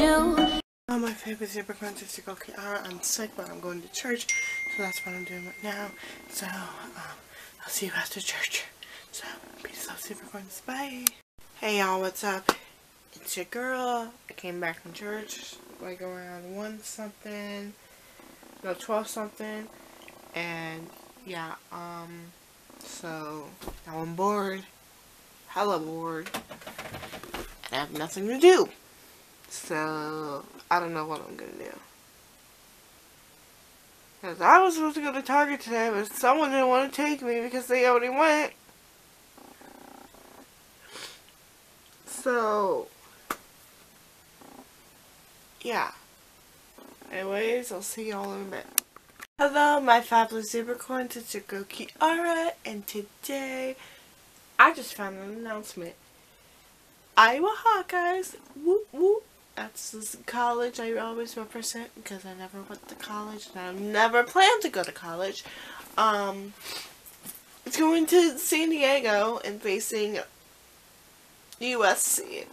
around you. One of my favorite Zebracorns is to go Kyara. I'm sick, but I'm going to church, so that's what I'm doing right now. So, I'll see you after church. So, peace out, Zebracorns. Bye. Hey, y'all, what's up? It's your girl. I came back from church, like around 12 something, and yeah, so now I'm bored, hella bored, I have nothing to do, so I don't know what I'm gonna do, because I was supposed to go to Target today, but someone didn't want to take me because they already went, so yeah. Anyways, I'll see y'all in a bit. Hello, my fabulous Zebracorns, it's your girl Kyara, and today I just found an announcement. Iowa Hawkeyes, whoop whoop. That's the college I always represent because I never went to college and I've never planned to go to college. It's going to San Diego and facing USC, and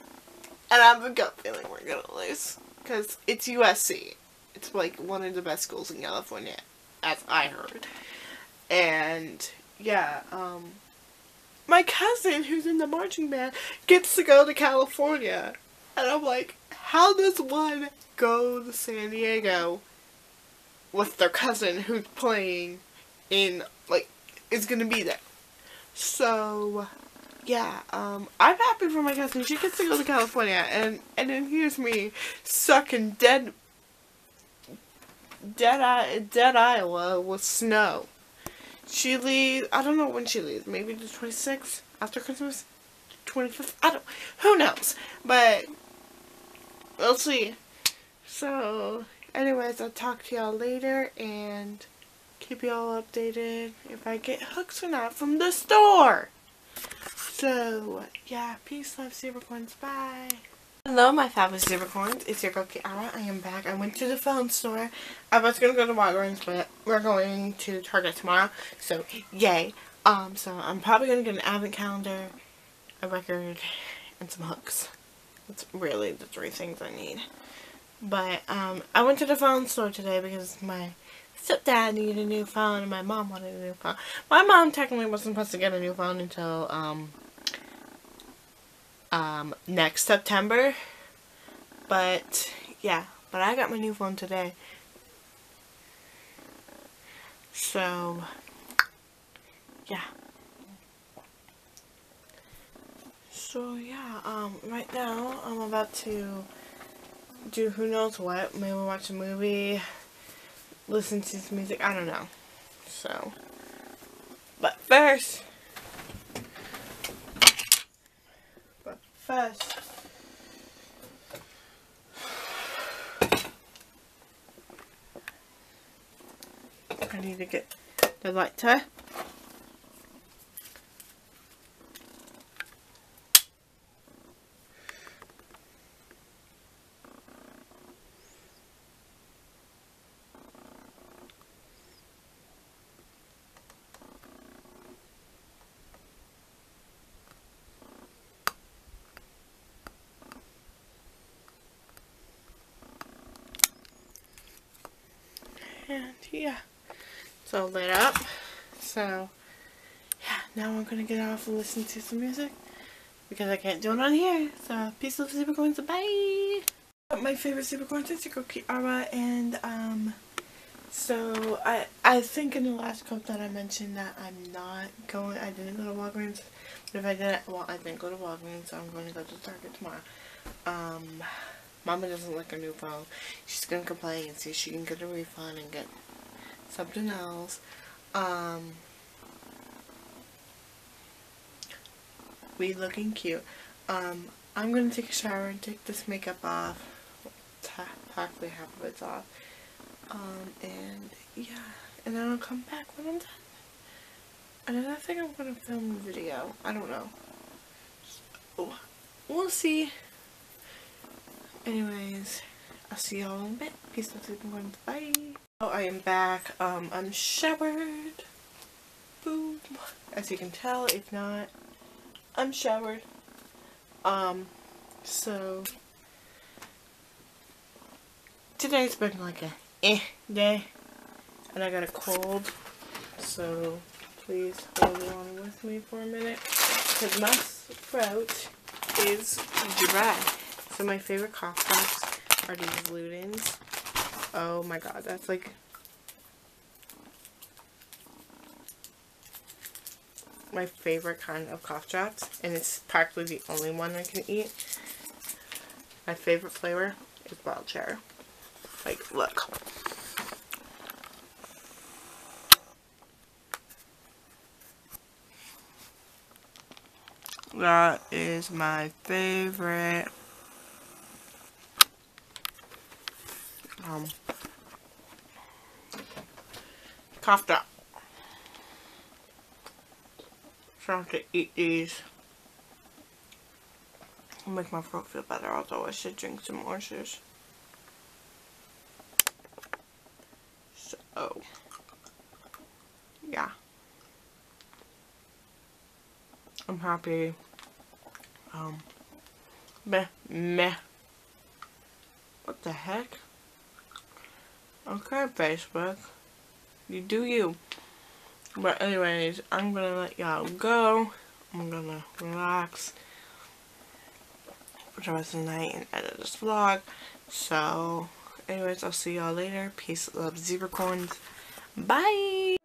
I have a gut feeling we're gonna lose because it's USC. It's like one of the best schools in California, as I heard. And yeah, my cousin who's in the marching band gets to go to California. And I'm like, how does one go to San Diego with their cousin who's playing in, like, is gonna be there? So yeah, I'm happy for my cousin. She gets to go to California, and then here's me sucking dead Iowa with snow. She leaves, I don't know when she leaves, maybe the 26th, after Christmas, 25th, I don't, who knows, but we'll see. So anyways, I'll talk to y'all later and keep y'all updated if I get hooks or not from the store. So yeah, peace, love, Zebracorns, bye. Hello, my fabulous Zebracorns, it's your girl Kyara. I am back. I went to the phone store. I was gonna go to Walgreens, but we're going to Target tomorrow, so yay. So I'm probably gonna get an advent calendar, a record, and some hooks. That's really the three things I need. But I went to the phone store today because my stepdad needed a new phone and my mom wanted a new phone. My mom technically wasn't supposed to get a new phone until next September, but yeah, but I got my new phone today, so yeah, right now I'm about to do who knows what, maybe watch a movie, listen to some music, I don't know, so, but first, I need to get the lighter. And yeah, it's all lit up, so yeah, now I'm gonna get off and listen to some music because I can't do it on here. So peace, love, Zebracorns, bye. My favorite Zebracorns is your girl Kyara, and so I think in the last clip that I mentioned that I didn't go to Walgreens, but if I did, well, I didn't go to Walgreens, so I'm going to go to Target tomorrow. Mama doesn't like her new phone. She's gonna complain and see if she can get a refund and get something else. We looking cute. I'm gonna take a shower and take this makeup off. Practically half of it's off. And yeah, and then I'll come back when I'm done. And then I think I'm gonna film a video. I don't know. So, we'll see. Anyways, I'll see y'all in a bit. Peace out, Zebracorns. Bye. Oh, I am back. I'm showered. Boom. As you can tell, if not, I'm showered. So Today's been like a day, and I got a cold, so please hold on with me for a minute, because my throat is dry. So my favorite cough drops are these Ludens. Oh my god, that's like my favorite kind of cough drops, and it's practically the only one I can eat. My favorite flavor is wild cherry. Like, look. That is my favorite. Cough drop. Trying to eat these. It'll make my throat feel better, although I should drink some orange juice. So, yeah. I'm happy. What the heck? Okay, Facebook. You do you. But anyways, I'm gonna let y'all go. I'm gonna relax for the rest of the night and edit this vlog. So, anyways, I'll see y'all later. Peace, love, Zebracorns. Bye!